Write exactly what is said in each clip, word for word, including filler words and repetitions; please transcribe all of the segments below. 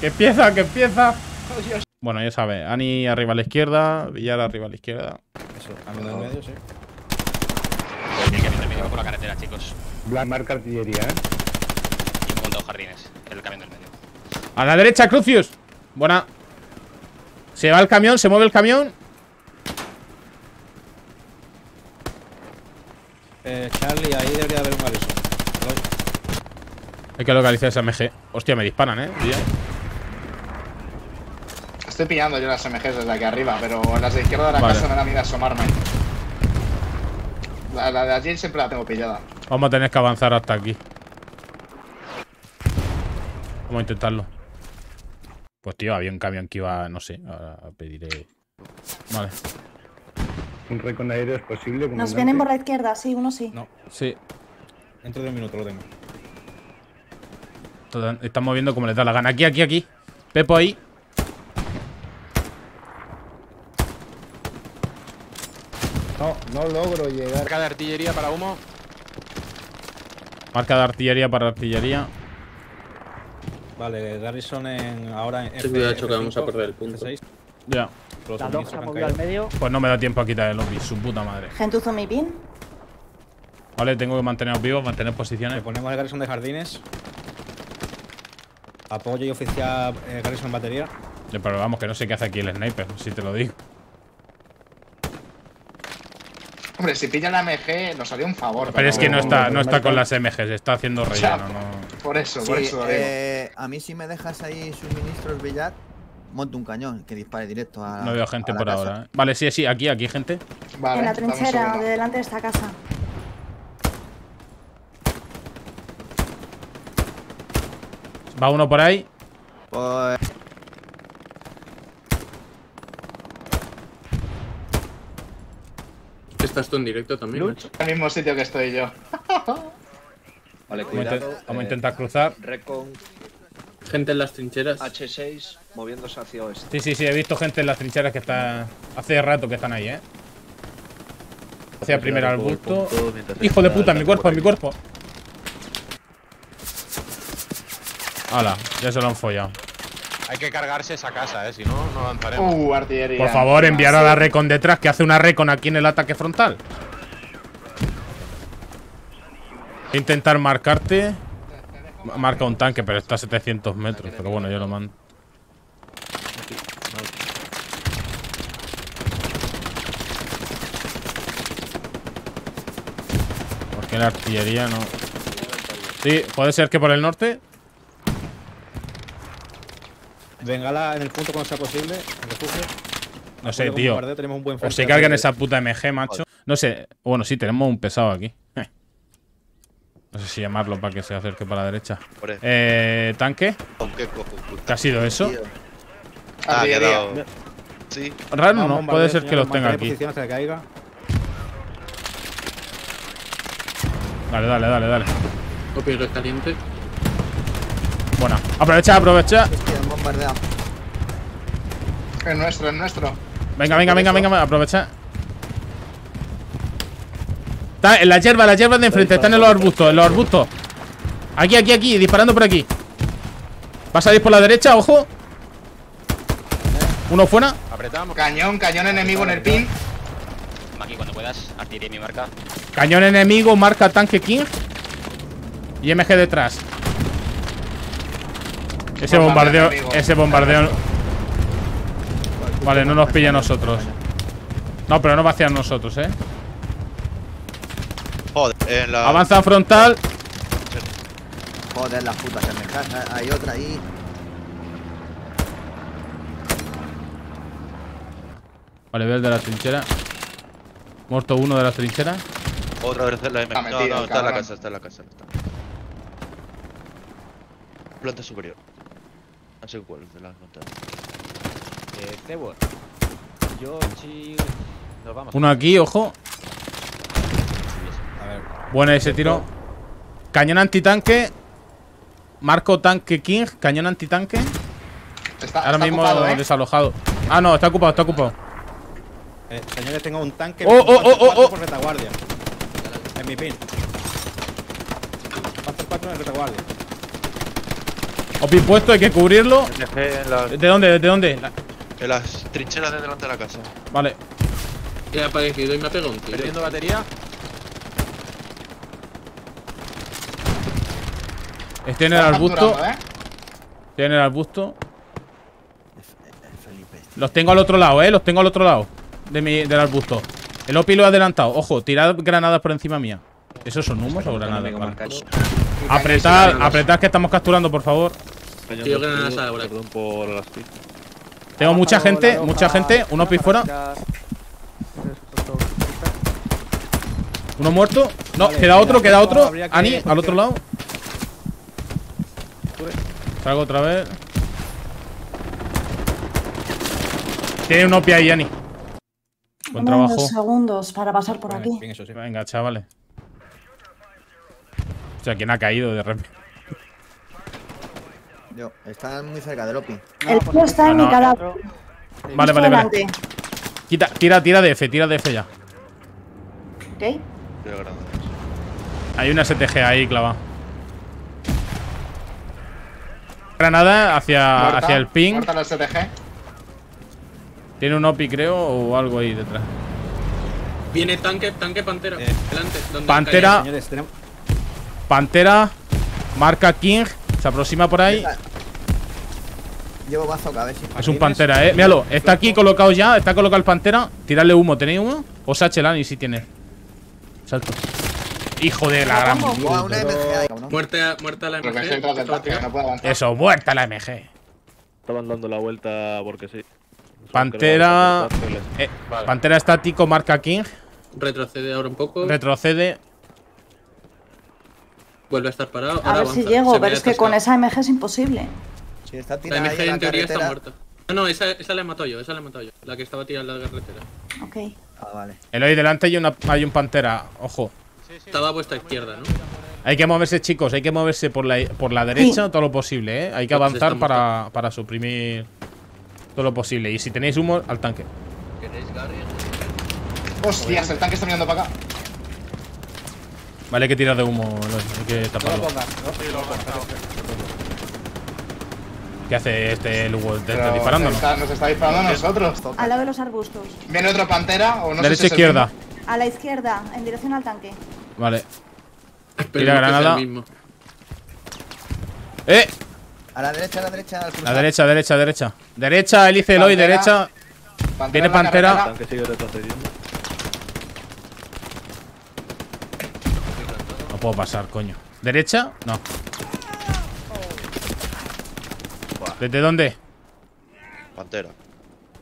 Que empieza, que empieza. Oh, Dios. Bueno, ya sabe, Ani arriba a la izquierda, Villar arriba a la izquierda. Eso, camino en medio, sí. Hay camino en medio por la carretera, chicos. Black marca artillería, eh. Y un montón de jardines, el camino en medio. A la derecha, Crucius. Buena. Se va el camión, se mueve el camión. Eh, Charlie, ahí debería haber un aviso. Hay que localizar esa M G. Hostia, me disparan, eh. Villar. Estoy pillando yo las M Gs desde aquí arriba, pero las de izquierda de la vale. casa me da miedo asomarme. La, la de allí siempre la tengo pillada. Vamos a tener que avanzar hasta aquí. Vamos a intentarlo. Pues tío, había un camión que iba, no sé, ahora pediré... Vale. ¿Un recon aéreo es posible? Nos vienen por la izquierda, sí, uno sí. No, sí. Dentro de un minuto lo tengo. Están moviendo como les da la gana. Aquí, aquí, aquí. Pepo ahí. No, no logro llegar. Marca de artillería para humo. Marca de artillería para artillería. Vale, Garrison en, ahora en F seis. Sí, cuidado, que vamos a perder el punto. F seis. Ya. La loca se ha movido al medio. Pues no me da tiempo a quitar el lobby, su puta madre. Gentuzo mi pin. Vale, tengo que manteneros vivos, mantener posiciones. Le ponemos el Garrison de jardines. Apoyo y oficial eh, Garrison en batería. Sí, pero vamos, que no sé qué hace aquí el sniper, si te lo digo. Hombre, si pilla la M G nos haría un favor. Pero, pero es que no está, no está con las M Gs, está haciendo relleno. O sea, no... Por eso, sí, por eso. Eh, a mí si me dejas ahí suministros, Villar, monto un cañón que dispare directo a... No veo gente por casa. Ahora. ¿Eh? Vale, sí, sí, aquí, aquí, gente. Vale, en la trinchera, de delante de esta casa. Va uno por ahí. Pues... ¿Estás tú en directo también? Lucho. En el mismo sitio que estoy yo. Vale, cuidado. Vamos a intentar eh, cruzar. Recon. Gente en las trincheras. H seis moviéndose hacia oeste. Sí, sí, sí. He visto gente en las trincheras que está... Hace rato que están ahí, ¿eh? Hacia primero al bulto. ¡Hijo de puta! ¡Mi cuerpo, mi cuerpo! ¡Hala! Ya se lo han follado. Hay que cargarse esa casa, eh, si no, no avanzaremos. Uh, artillería. Por favor, enviar a la recon detrás, que hace una recon aquí en el ataque frontal. Intentar marcarte. Marca un tanque, pero está a setecientos metros. Pero bueno, yo lo mando. Porque la artillería no. Sí, puede ser que por el norte. Bengala en el punto cuando sea posible. Refugio. No sé, tío. Bombardeo. Tenemos un buen o se cargan esa puta M G, macho. No sé. Bueno, sí, tenemos un pesado aquí. No sé si llamarlo para que se acerque para la derecha. Eh, tanque. ¿Qué ha sido eso? Ah, ha quedado. Sí. Raro, ¿no? Puede ser que los tenga aquí. Dale, dale, dale, dale. Copio, es caliente. Buena. Aprovecha, aprovecha. Es nuestro, es nuestro. Venga, venga, venga, venga, aprovecha. Está en la hierba, la hierba de enfrente. Están en los arbustos, en los arbustos. Aquí, aquí, aquí, disparando por aquí. Va a salir por la derecha, ojo. Uno fuera. Apretamos. Cañón, cañón enemigo en el pin. Maki, cuando puedas, artiré mi marca. Cañón enemigo, marca tanque King. Y M G detrás. Ese bombardeo, ese bombardeo. Vale, no nos pilla a nosotros. No, pero no va hacia nosotros, eh. Joder, en la... Avanza frontal. Joder, las putas que me casan. Hay otra ahí. Vale, veo el de la trinchera. Muerto uno de la trinchera. Otra vez la M G. No, no, está en la casa, está en la casa. Planta superior. No sé cuál de las notas. Eh, Trevor. Yo, chico. Nos vamos. Uno aquí, ojo. A ver. Buena ese tiro. Cañón antitanque. Marco tanque King. Cañón antitanque. Está, Ahora está mismo ocupado, ¿eh? Desalojado. Ah, no, está ocupado, está ocupado. Eh, señores, tengo un tanque. ¡Oh, oh, oh, oh, oh! Por retaguardia. En mi pin. cuatro cuatro en retaguardia. Opi puesto, hay que cubrirlo. Las... ¿De dónde? ¿De dónde? La... En las trincheras de delante de la casa. Vale. He aparecido y me ha pegado un tiro. Perdiendo batería. Estoy en el arbusto. ¿eh? Estoy en el arbusto. Los tengo al otro lado, eh. Los tengo al otro lado de mi, del arbusto. El Opi lo ha adelantado. Ojo, tirad granadas por encima mía. ¿Esos son humos o granadas? Vale. Apretad, apretad que estamos capturando, por favor. Tío, granadas ahora. Tengo mucha gente, mucha gente. Un Opi fuera. Uno muerto. No, queda otro, queda otro. Ani, al otro lado. Salgo otra vez. Tiene un Opi ahí, Ani. Buen trabajo. Unos segundos para pasar por aquí. Venga, chavales. O sea, ¿quién ha caído de repente? Yo, están muy cerca del Opi. El tío está en mi cadáver. Vale, vale, vale. Quita, tira, tira de F, tira de F ya. ¿Ok? Hay una S T G ahí, clava. Granada hacia, hacia el ping. Muerta la S T G. Tiene un Opi, creo, o algo ahí detrás. Viene tanque, tanque, pantera. Eh. Delante, donde pantera. Señores, tenemos... Pantera. Marca King. Se aproxima por ahí. Llevo bazooka, a ver si. Es un pantera, eh. Míralo, está aquí colocado ya. Está colocado el pantera. Tiradle humo, ¿tenéis humo? O Sachelani, si tiene. Salto. Hijo de la gran. Muerta, muerta la M G. Eso, muerta la M G. Estaban dando la vuelta porque sí. Pantera. Eh, vale. Pantera estático, marca King. Retrocede ahora un poco. Retrocede. Vuelve a estar parado. A ver avanza. Si llego, pero es que con esa M G es imposible. Sí, está tirada la M G en, en teoría carretera. Está muerta. No, no, esa, esa la he matado yo, esa la he matado yo. La que estaba tirada en la carretera. Ok. Ah, vale. El hoy delante hay, una, hay un pantera, ojo. Sí, sí, estaba a vuestra izquierda, ¿no? Hay que moverse, chicos, hay que moverse por la, por la derecha sí. Todo lo posible, ¿eh? Hay que avanzar para, para suprimir todo lo posible. Y si tenéis humo, al tanque. Hostias, el tanque está mirando para acá. Vale, hay que tirar de humo, hay que taparlo. ¿Qué hace este Lugo? ¿Te está disparando? Nos está disparando a nosotros. Al lado de los arbustos. ¿Viene otra pantera o no? Derecha si izquierda. A la izquierda, en dirección al tanque. Vale. Tira granada. ¡Eh! A la derecha, a la derecha. Al la derecha, derecha, derecha. Derecha, hélice Eloy, derecha. Viene pantera. No puedo pasar, coño. ¿Derecha? No. ¿Desde dónde? Pantera.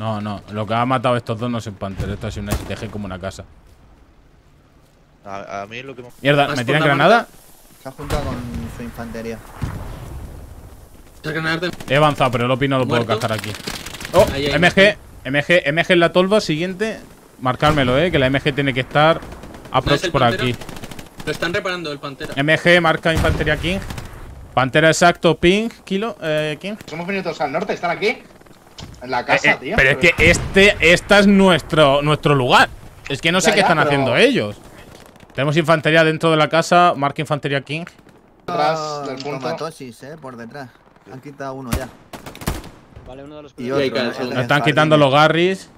No, no. Lo que ha matado estos dos no es un pantera. Esto ha sido una S T G como una casa. A, a mí lo que... Mierda, ¿me tiran granada? Se ha juntado con su infantería. He avanzado, pero el Opi no lo puedo cazar aquí. Oh, M G. M G, M G en la tolva. Siguiente. Marcármelo, eh. Que la M G tiene que estar aprox por aquí. Lo están reparando el pantera. M G marca infantería King. Pantera exacto, ping, kilo, eh, ¿quién? Somos venidos al norte, están aquí. En la casa, eh, eh, tío. Pero es que este, esta es nuestro, nuestro lugar. Es que no ya, sé qué ya, están pero... haciendo ellos. Tenemos infantería dentro de la casa, marca infantería King. Detrás del punto. Tomatosis, eh, por detrás. Han quitado uno ya. Vale, uno de los. Y otro, y otro, nos están jardines. Quitando los garris.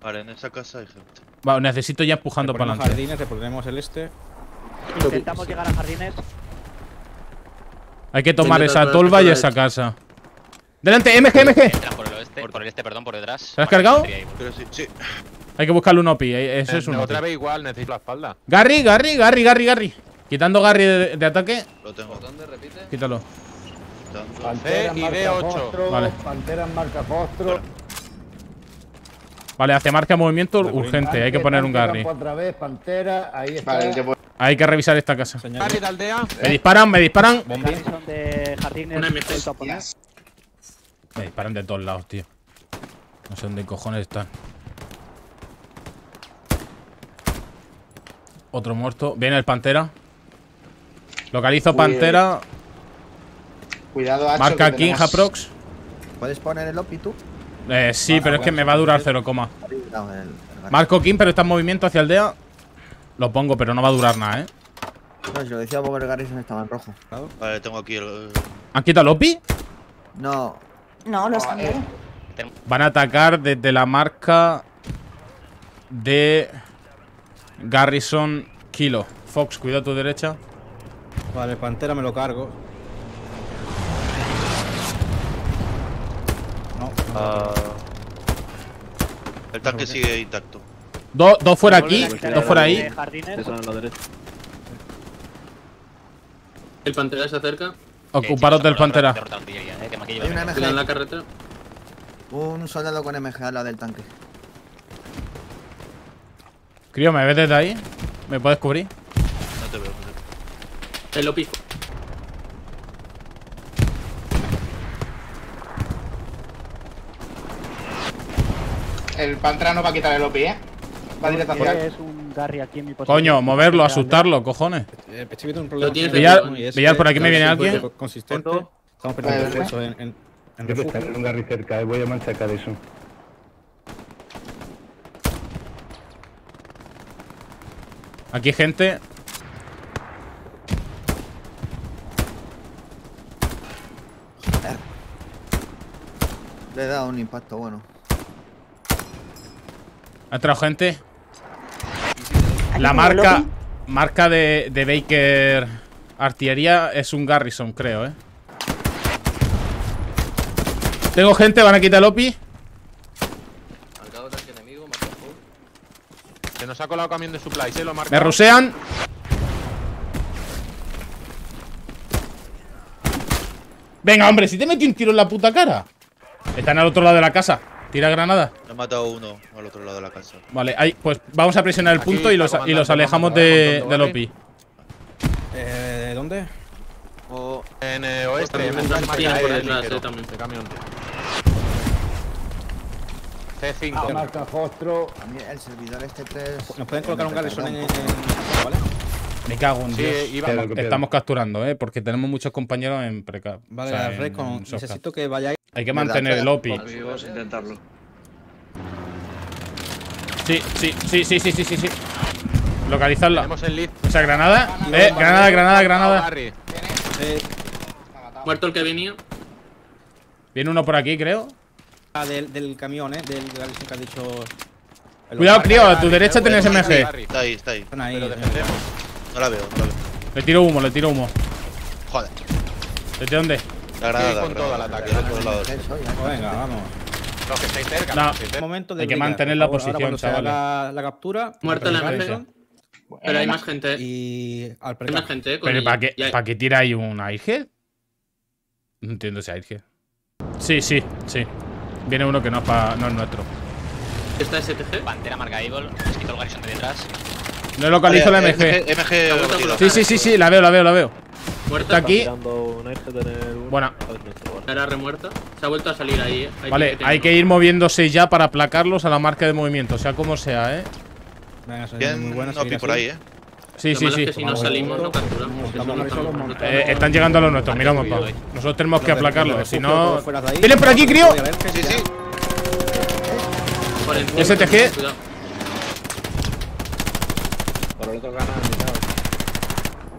Vale, en esa casa hay gente. Vale, necesito ya empujando para adelante. Jardines, le ponemos el este. Intentamos llegar a jardines. Hay que tomar esa tolva y esa casa. ¡Delante! ¡M G, M G! Por el oeste, por el este, perdón, por detrás. ¿Te has cargado? Pero sí, sí. Hay que buscarle un Opi, eso eh, es un no, Opi. Otra vez igual, necesito la espalda. Garry, Garry, Garry, Garry, Garry. Quitando Garry de, de ataque. Lo tengo. Quítalo. Pantera y D ocho. Vale. Pantera marca Postro. Vale, hace marca movimiento urgente. Hay que poner un Garry. Otra vez, Pantera, ahí está. Hay que revisar esta casa. Me disparan, me disparan. Me disparan de todos lados, tío. No sé dónde cojones están. Otro muerto. Viene el pantera. Localizo pantera. Cuidado, Hacho. Marca King, aprox. ¿Puedes poner el Opi tú? Eh, sí, pero es que me va a durar cero coma. Marco King, pero está en movimiento hacia aldea. Lo pongo, pero no va a durar nada, ¿eh? No, si lo decía Bob Garrison estaba en rojo. Claro. Vale, tengo aquí el... ¿Han quitado el O P I? No. No, los cambié. Van a atacar desde la marca de Garrison Kilo. Fox, cuidado a tu derecha. Vale, Pantera me lo cargo. No, no uh, el tanque sigue intacto. Dos do fuera aquí, dos fuera ahí. El Pantera se acerca. Ocuparos del Pantera. Hay una carretera. Un soldado con M G a la del tanque. Crío, ¿me ves desde ahí? ¿Me puedes cubrir? No te veo. Te lo pico. El Pantera no va a quitar el O P I, ¿eh? Va directamente. Es un Garry aquí en mi posición. Coño, moverlo, asustarlo, cojones. Eh, un problema. Villar, por aquí me viene alguien. Consistente. Estamos perdiendo recursos en, en, en refugio. Un Garry cerca, eh. Voy a manchacar eso. Aquí gente. Le he dado un impacto bueno. Ha entrado gente. La marca marca de, de Baker Artillería es un Garrison, creo, eh. Tengo gente, van a quitar el O P I. Se nos ha colado camión de supply, se lo marca. Me rusean. Venga, hombre, si te metí un tiro en la puta cara. Están al otro lado de la casa. Tira granada. He matado a uno al otro lado de la casa. Vale, ahí, pues vamos a presionar el punto y los, y los alejamos de, del O P I. Eh, ¿Dónde? O en eh, oeste. C cinco. Marca Jostro. El servidor este tres. Nos pueden colocar un Garrison en el. ¿Vale? Me cago en Dios. Sí, estamos copiado. Capturando, eh, porque tenemos muchos compañeros en precap. Vale, o sea, en Recon, necesito que vayáis. Hay que mantener el O P I. Vamos a intentarlo. Sí, sí, sí, sí, sí, sí, sí, sí. Localizarla. Tenemos el lead. O sea, granada. Eh, granada, granada, granada. Eh. Muerto el que venía. Viene uno por aquí, creo. Ah, del, del camión, eh. Del Garrison que ha dicho. Cuidado, Crío, a tu derecha tenés M G. Está ahí, está ahí. Pero defendemos. No la veo, no la veo. Le tiro humo, le tiro humo. Joder. ¿Desde dónde? La granada. Con todo el ataque, de todos lados. Venga, vamos. Los que estáis cerca, no. Hay momento de hay que mantener la posición, chavales. La, la captura. Muerta la M G. Pero hay más gente. Y al hay más gente, con pero ¿para qué, hay... ¿para qué tira ahí un A I G? No entiendo ese A I G. Sí, sí, sí. Viene uno que no es, pa... no es nuestro. ¿Esta S T G? Pantera marca Evil. Es que todo el Garrison de detrás. No localizo la M G. M G. Sí, sí, sí, sí, la veo, la veo, la veo. Muerta. Está aquí. Buena. Era remuerta. Se ha vuelto a salir ahí, eh. Vale, hay que ir moviéndose ya para aplacarlos a la marca de movimiento, sea como sea, eh. Venga, bien, muy buena, no pi por ahí, eh. Sí, sí, sí. Si no salimos, no capturamos. Están llegando a los nuestros, miramos, Pablo. Nosotros tenemos que aplacarlos, si no. ¡Vienen por aquí, Crío! Sí, sí. S T G.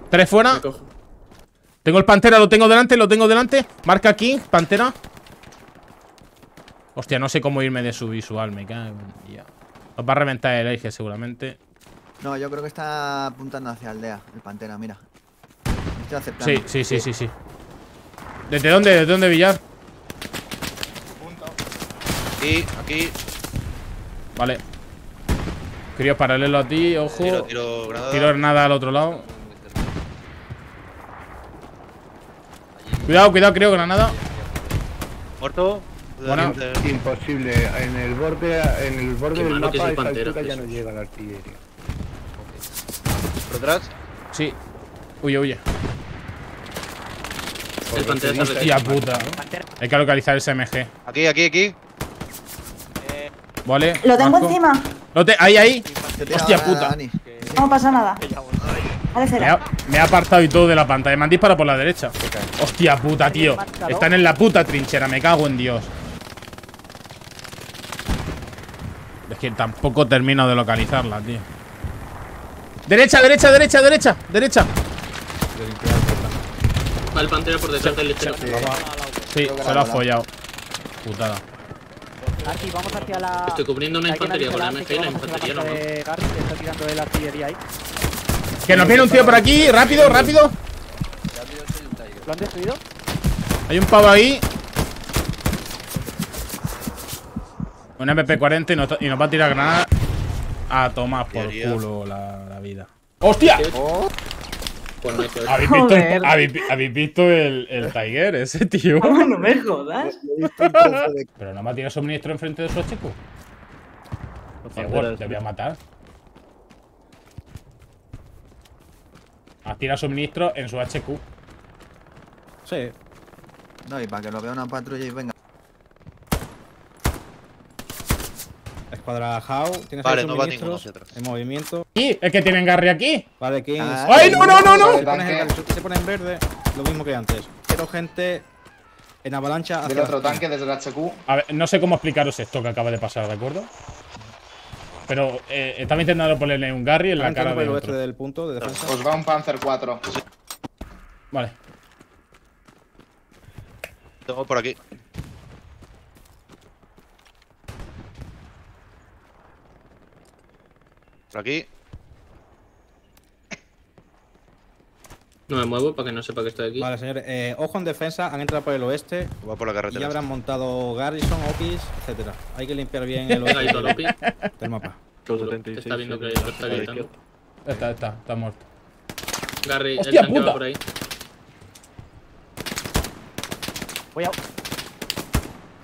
Tres fuera. Tengo el Pantera, lo tengo delante, lo tengo delante. Marca King, Pantera. Hostia, no sé cómo irme de su visual, me cago. Ya. Os va a reventar el eje seguramente. No, yo creo que está apuntando hacia aldea, el Pantera, mira. Estoy aceptando. Sí, sí, sí, sí, sí. ¿Desde dónde? ¿Desde dónde, Villar? Punto. Aquí, aquí. Vale. Crío paralelo a ti, ojo. Tiro, tiro granada. Tiro granada al otro lado. Cuidado, cuidado, creo, granada. Muerto. Bueno. Imposible. En el borde, en el borde del mapa esa altura ya no llega la artillería. ¿Por atrás? Sí. Huye, huye. El Pantera. Hostia puta. Hay que localizar el S M G. Aquí, aquí, aquí. Vale. Lo tengo encima. Ahí, ahí. Hostia puta. No pasa nada. Me ha, me ha apartado y todo de la pantalla. Me han disparado por la derecha. Hostia puta, tío. Están en la puta trinchera. Me cago en Dios. Es que tampoco termino de localizarla, tío. Derecha, derecha, derecha, derecha. Derecha. de limpiar la puerta. Va el Pantera por detrás del estero. Sí, se lo ha follado. Putada. Arti, vamos hacia la... Estoy cubriendo una infantería con la M G y la infantería no. Está tirando de la artillería ahí. Que nos viene un tío por aquí, rápido, rápido. ¿Lo han destruido? Hay un pavo ahí. Una M P cuarenta y nos, y nos va a tirar granada. A tomar por culo la, la vida. ¡Hostia! Oh. ¿Habéis visto, el, ¿habéis, ¿habéis visto el, el Tiger ese, tío? No, no me jodas. Pero no me ha tirado suministro enfrente de su chico. Te voy a matar. Has tirado suministro en su H Q. Sí. No, y para que lo vea una patrulla y venga. Escuadra How. Tienes vale, no va ninguno hacia atrás. En movimiento. ¡Y! ¡Es que tienen Garry aquí! Vale, King. Ah, ¡ay, no, no, no, no! Se pone, el, se pone en verde. Lo mismo que antes. Quiero gente en avalancha hacia el otro tanque desde el H Q. A ver, no sé cómo explicaros esto que acaba de pasar, ¿de acuerdo? Pero eh, estaba intentando ponerle un Garry en la cara del otro. Del punto de defensa. Os va un Panzer cuatro. Vale. Tengo por aquí. Por aquí. No me muevo para que no sepa que estoy aquí. Vale, señores. Eh, ojo en defensa. Han entrado por el oeste. Va por la carretera. Y habrán montado Garrison, Opis, etcétera. Hay que limpiar bien el oeste del mapa. Te está viendo que lo está gritando. Está, está, está muerto. Garry, el tanque va por ahí. Voy a,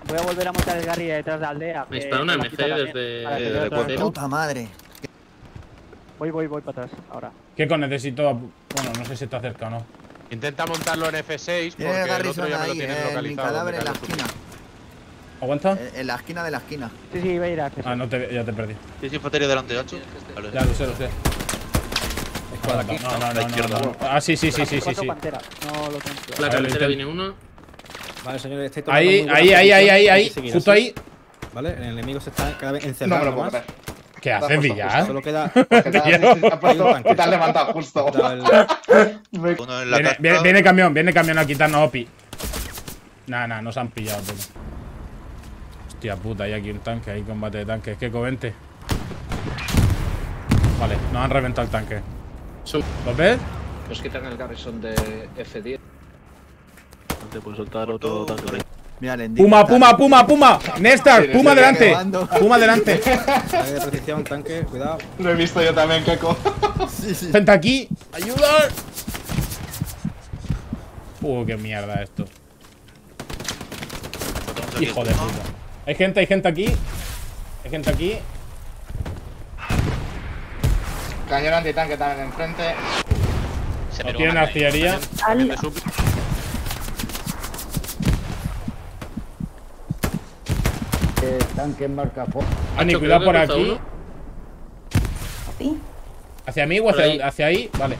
voy a volver a montar el Garry detrás de la aldea. Me está una M G desde el puta madre. Voy, voy, voy para atrás ahora. ¿Qué con necesito? Bueno, no sé si está cerca o no. Intenta montarlo en F seis porque eh, el otro ya me lo tienen eh, localizado. Mi cadáver en la esquina. ¿Aguanta? Eh, en la esquina de la esquina. Sí, sí, voy a ir a F seis. Ah, no te, ya te perdí. Tienes infantería delante, ocho. Vale. Ya, lo sé, lo sé. Escuadra no, no, no, a la izquierda. No, no, no. Ah, sí, sí, sí, sí, sí, sí. Pantera. No lo tengo. La carretera viene uno. Vale, señores, estoy tomando. Ahí, ahí, ahí, ahí, ahí, ahí. Justo ahí. Vale, el enemigo se está cada vez encerrando. No me lo puedo creer. ¿Qué haces, Villar? Solo queda. Te has levantado justo. Viene, viene, viene camión, viene camión a quitarnos Opi. Nah, nah, nos han pillado, tío. Hostia puta, hay aquí un tanque, hay combate de tanques. Que covente. Vale, nos han reventado el tanque. ¿Lo ves? Pues quitan el Garrison de F diez. Te puedo soltar otro tanque. Mira, puma, puma, puma, puma. Néstor, puma delante. Puma delante. Hay tanque, cuidado. Lo he visto yo también, Keco. Sí, sí. Gente aquí. ¡Ayuda! Uh, qué mierda esto. Hijo de puta. Hay gente, hay gente aquí. Hay gente aquí. Cañón antitanque también enfrente. No tienen artillería. Tanque en marca. Ani, cuidado por aquí. ¿Así? ¿Hacia mí o hacia ahí? Hacia ahí, vale.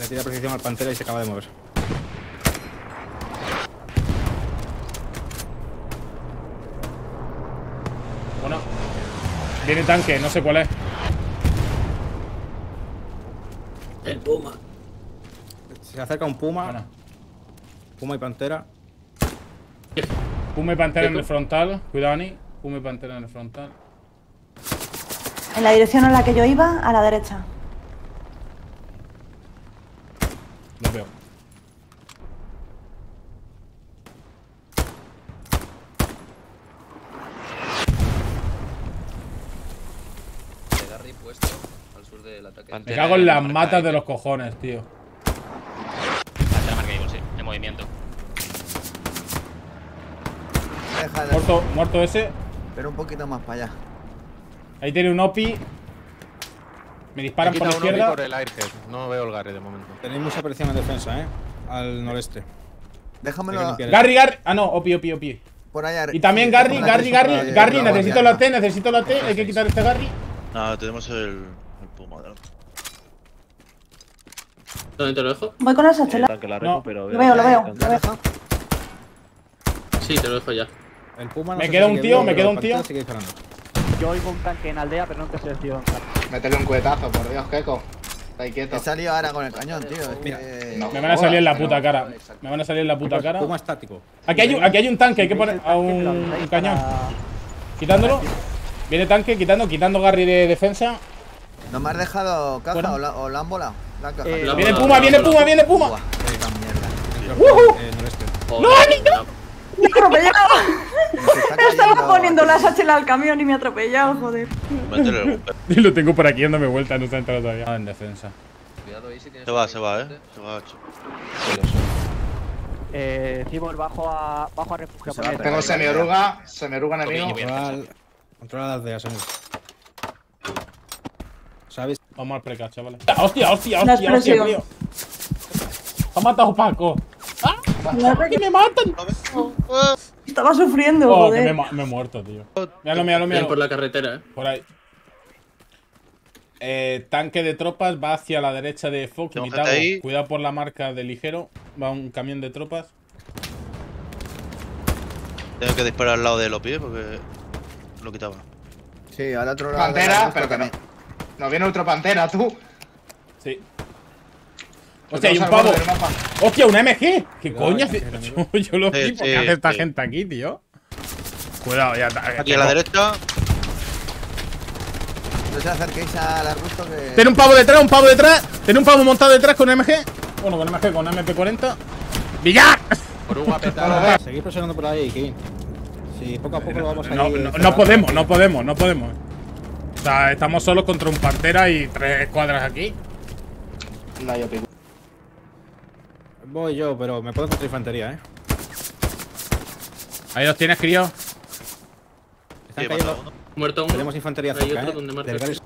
Le tira precisión al Pantera y se acaba de mover. Bueno. Viene tanque, no sé cuál es. El Puma. Se acerca un Puma. Bueno. Puma y Pantera. Puma y Pantera en el frontal. Cuidado, Ani. Puma y Pantera en el frontal. En la dirección en la que yo iba, a la derecha. Lo veo. El Garry puesto al sur del ataque. Me cago en las matas de los cojones, tío. Movimiento. Deja de... Muerto, muerto ese. Pero un poquito más para allá. Ahí tiene un Opi. Me disparan por la izquierda. Por el airhead. No veo el Garry de momento. Tenéis mucha presión en defensa, eh. Al noreste. Déjamelo. A... Garry, Garry. Ah, no, Opi, Opi, Opi. Por allá. Y también Garry, Garry, Garry. Garry, necesito la T, necesito la T. Hay que quitar este Garry. No, tenemos el, el Puma delante. ¿Dónde te lo dejo? Voy con las hachelas. No, pero lo veo, lo veo, lo veo. Sí, te lo dejo ya. El Puma no me queda un tío, me queda un tío. Yo oigo un tanque en aldea, pero no te selecciono. Métele un cuetazo, por Dios, Keco. Está quieto. He salido ahora con el cañón, tío. Mira, no, me van a salir en la puta cara. Me van a salir en la puta cara. Como estático. Aquí hay, aquí hay un tanque, hay que poner a un, un cañón. Quitándolo. Viene tanque, quitando, quitando Garry de defensa. ¿No me has dejado caja bueno. o, la, o la han volado? La caja. Eh, viene, la, Puma, la, viene, la, Puma, la, viene Puma, viene Puma, viene Puma. ¡Wuhu! ¡No, no! no. ¡Me he atropellado! Estaba poniendo las H al camión y me he atropellado, joder. Y lo tengo por aquí dándome vueltas, no está entrado todavía. Ah, en defensa. Cuidado ahí si tienes. Se va, se va, eh. Se va ocho. Eh, Cibor, bajo a. bajo a refugio. Tengo semioruga, semioruga enemigo. Controla las aldeas, amigo. ¿Sabes? Vamos al preca, chavales. ¡Hostia, hostia, hostia, hostia, tío! ¡Ha matado Paco! ¡Ah! ¡Que me matan! Estaba sufriendo, oh, joder. Que me, me he muerto, tío. Míralo, míralo, míralo. Por la carretera, eh. Por ahí. Eh, tanque de tropas va hacia la derecha de Fox. Cuidado por la marca de ligero. Va un camión de tropas. Tengo que disparar al lado de los pies porque lo quitaba. Sí, al otro lado. Pantera, la pero que no. No viene otro Pantera, tú. Sí. Hostia, hay un pavo. Hostia, una M G. ¿Qué cuidado, coño? Yo, yo lo flipo. Sí, sí, ¿Qué hace sí. esta gente aquí, tío? Cuidado, ya está. Aquí tengo. A la derecha. No se acerquéis al arbusto que. Tiene un pavo detrás, un pavo detrás. Tiene un pavo montado detrás con M G. Bueno, con M G, con M P cuarenta. ¡Villar! Oruga petada. Seguís presionando por ahí, Kevin. Sí, poco a poco lo vamos a ir. No, no, no podemos, no podemos, no podemos. O sea, estamos solos contra un Pantera y tres cuadras aquí. No, yo pico. Voy yo, pero me puedo encontrar infantería, eh. Ahí los tienes, crío. Están sí, cayendo. Muerto uno. Tenemos infantería cerca, hay otro eh. donde Del...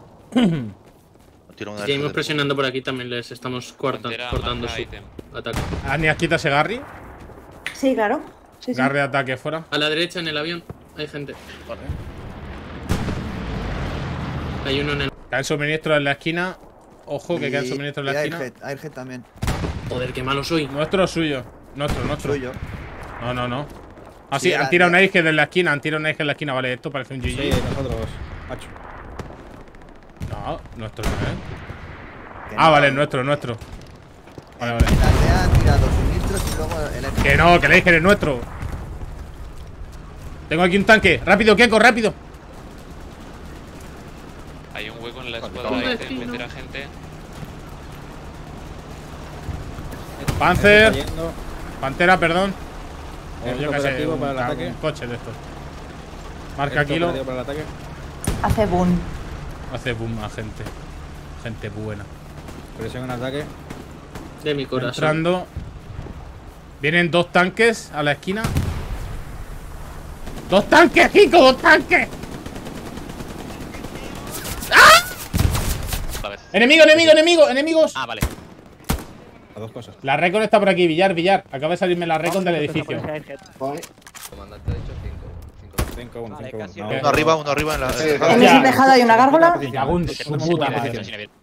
Seguimos de presionando por aquí también, les estamos cortando, cortando su item. Ataque. ¿Anias, quitas ese Garry? Sí, claro. Sí, Garry de sí. ataque fuera. A la derecha en el avión hay gente. Vale. Hay uno en el. Cae el suministro en la esquina. Ojo, que y... cae el suministro en la y esquina. Airhead, Airhead también. Joder, qué malo soy. Nuestro o suyo. Nuestro, nuestro. Suyo. No, no, no. Ah, sí, sí han tirado una Airhead en la esquina. Han tirado una Airhead en la esquina. Vale, esto parece un G G. Sí, nosotros, macho. No, nuestro no, eh. Ah, no, vale, no, nuestro, nuestro. Vale, vale. La aldea han tirado suministros y luego el... Que no, que el Airhead es nuestro. Tengo aquí un tanque. Rápido, Keco, rápido. Hay un hueco en la escuadra. Hay que meter a gente. Panzer, Pantera, perdón. El yo que sé, un, para el ataque. Un coche de estos. Marca el kilo. Para el ataque. Hace boom. Hace boom a gente. Gente buena. Presión en ataque. De mi corazón. Entrando. Vienen dos tanques a la esquina. ¡Dos tanques, Kiko! ¡Dos tanques! ¡Ah! Vale. Enemigo, enemigo, enemigo, enemigos. Ah, vale. Dos cosas. La Recon está por aquí, Villar, Villar. Acaba de salirme la Recon del edificio. Comandante ha dicho cinco, cinco, cinco, uno. Uno arriba, uno arriba en la. ¿Tienes dejada y una gárgola?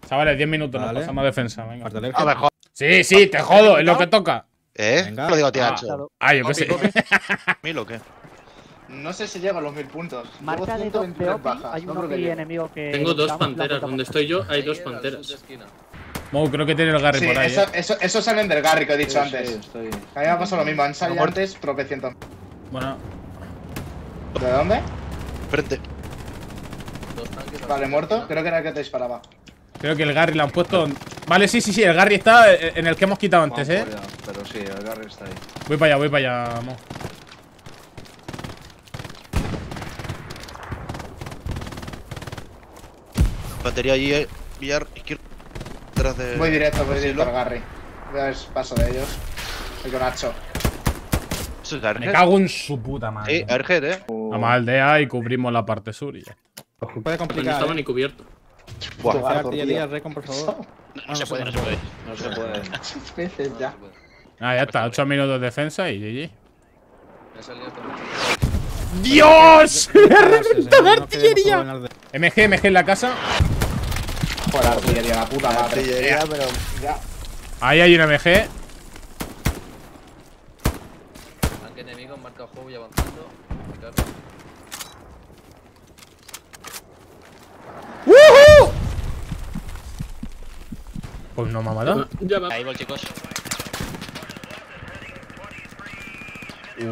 Chavales, diez minutos, nos pasamos a defensa. Venga. Sí, sí, te jodo, es lo que toca. ¿Eh? Lo digo, tío. Ah, yo qué sé. ¿Mil o qué? No sé si llegan los mil puntos. Marca de dos bajas. Hay un enemigo que. Tengo dos Panteras. Donde estoy yo, hay dos Panteras. Mo, creo que tiene el Garry sí, por ahí. Eso, eh. eso, eso salen del Garry que he dicho sí, antes. Sí, estoy... A mí me ha pasado lo mismo, han salido no, antes tropecientos. Bueno. ¿De dónde? Frente. Vale, muerto. Creo que era el que te disparaba. Creo que el Garry lo han puesto. Vale, sí, sí, sí. El Garry está en el que hemos quitado antes, Vamos eh. Allá, pero sí, el Garry está ahí. Voy para allá, voy para allá, Mo. Batería allí, Villar, izquierdo. De... Voy directo, voy directo al Garry. Voy a ver paso de ellos. El conacho. Me cago en su puta madre. Sí, Airhead, eh. Vamos a aldea y cubrimos la parte sur y ya. Puede complicar. No estaba ni cubierto. Buah, artillería, Recon, por favor. No se puede, no se puede. No se puede. Muchas veces ya. Ah, ya está. ocho minutos de defensa y G G. ¡Dios! ¡Le ha reventado artillería! M G, M G en la casa. La artillería, la puta madre. Artillería, pero ya. Ahí hay una M G. Tanque enemigo, marca juego y avanzando. Pues no me ha matado. Ahí voy, chicos.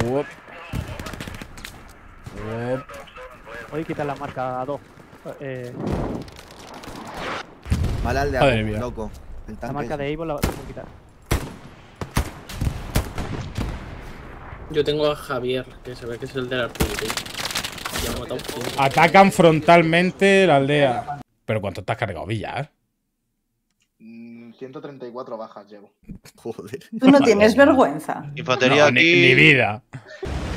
Uop. Uop. Voy a quitar la marca a dos. Eh... Mal al de algo, loco. El la marca de Evo la, la voy a quitar. Yo tengo a Javier, que se ve que es el de la artillería. Atacan frontalmente la aldea. ¿Pero cuánto estás cargado, Villar? ciento treinta y cuatro bajas llevo. Joder. Tú no tienes vergüenza. Infantería no, aquí. Ni, ni vida.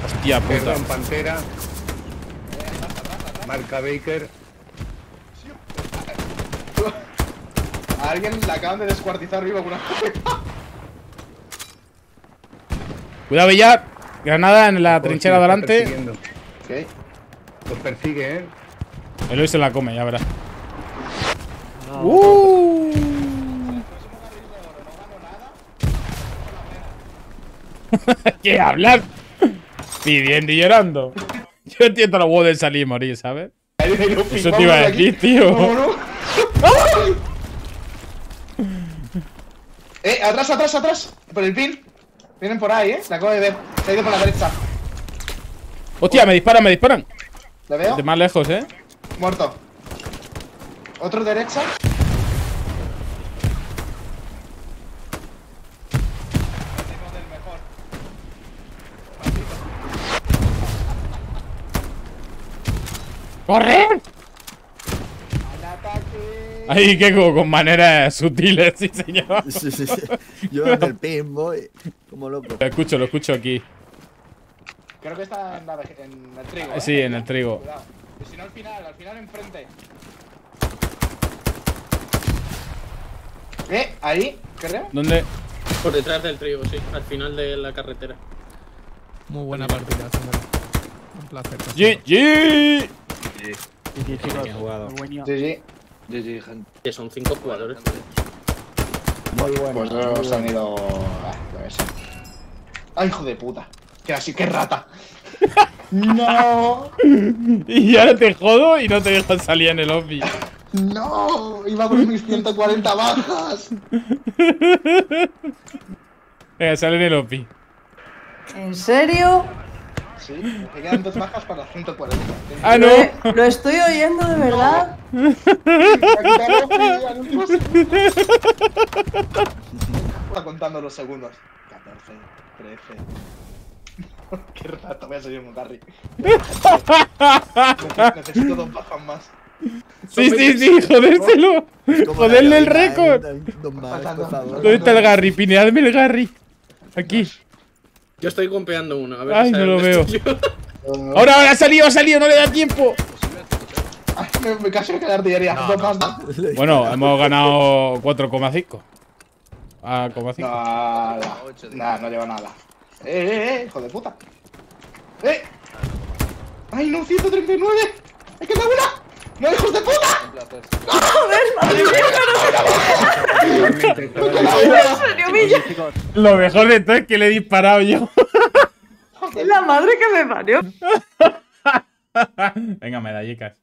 Hostia puta. En Pantera. Marca Baker. A alguien la acaban de descuartizar vivo con una. Cuidado, Villar. Granada en la trinchera de adelante. Okay. Los persigue, eh. El hoy se la come, ya verás. No. Uh. ¿Qué hablar? Pidiendo y llorando. Yo entiendo los huevos de salir y morir, ¿sabes? Eso te iba a decir, tío. Eh, atrás, atrás, atrás. Por el pin. Vienen por ahí, eh. La acabo de ver. Se ha ido por la derecha. Hostia, me disparan, me disparan. ¿Le veo? De más lejos, eh. Muerto. Otro derecha. ¡Correr! Ahí que con maneras sutiles, sí señor. Sí, sí, sí. Yo del pin voy como loco. Lo escucho, lo escucho aquí. Creo que está en, la, en el trigo, ¿eh? Sí, en el trigo. Cuidado. Y si no al final, al final enfrente. ¿Eh? ¿Ahí? ¿Creo? ¿Dónde? Por detrás del trigo, sí. Al final de la carretera. Muy buena partida, señor. Un placer. G G. G G, sí, chicos, jugado. G G, G G, gente. Que son cinco jugadores. Muy bueno. Pues no nos han ido. Ah, lo ves. ¡Ay, hijo de puta! Que así, que rata. ¡No! Y ahora te jodo y no te dejan salir en el lobby. ¡No! Iba con mis ciento cuarenta bajas. Venga, sale en el lobby. ¿En serio? Sí, me quedan dos bajas para las ciento cuarenta. ¡Ah, no! ¿Eh? Lo estoy oyendo de verdad. No. Está contando los segundos. catorce, trece. Qué rato, voy a salir un carry. Necesito dos bajas más. Sí, sí, sí, jodérselo. Joderle el récord. ¿Dónde está el Garry? Pineadme el Garry. Aquí. Yo estoy compeando uno. A ver. Ay, no lo veo. Ahora, ahora ha salido, ha salido, no le da tiempo. Ay, me, me casi me quedé artillería. No, no, no. Bueno, hemos ganado cuatro coma cinco. Ah, coma cinco. No, no, no, no lleva nada. Eh, eh, eh, hijo de puta. Eh. Ay, no, ciento treinta y nueve. Es que me vuela. No, hijos de puta. No, joder, madre mía, no, no, no. Lo mejor de todo es que le he disparado yo. La madre que me parió. Venga, medallicas.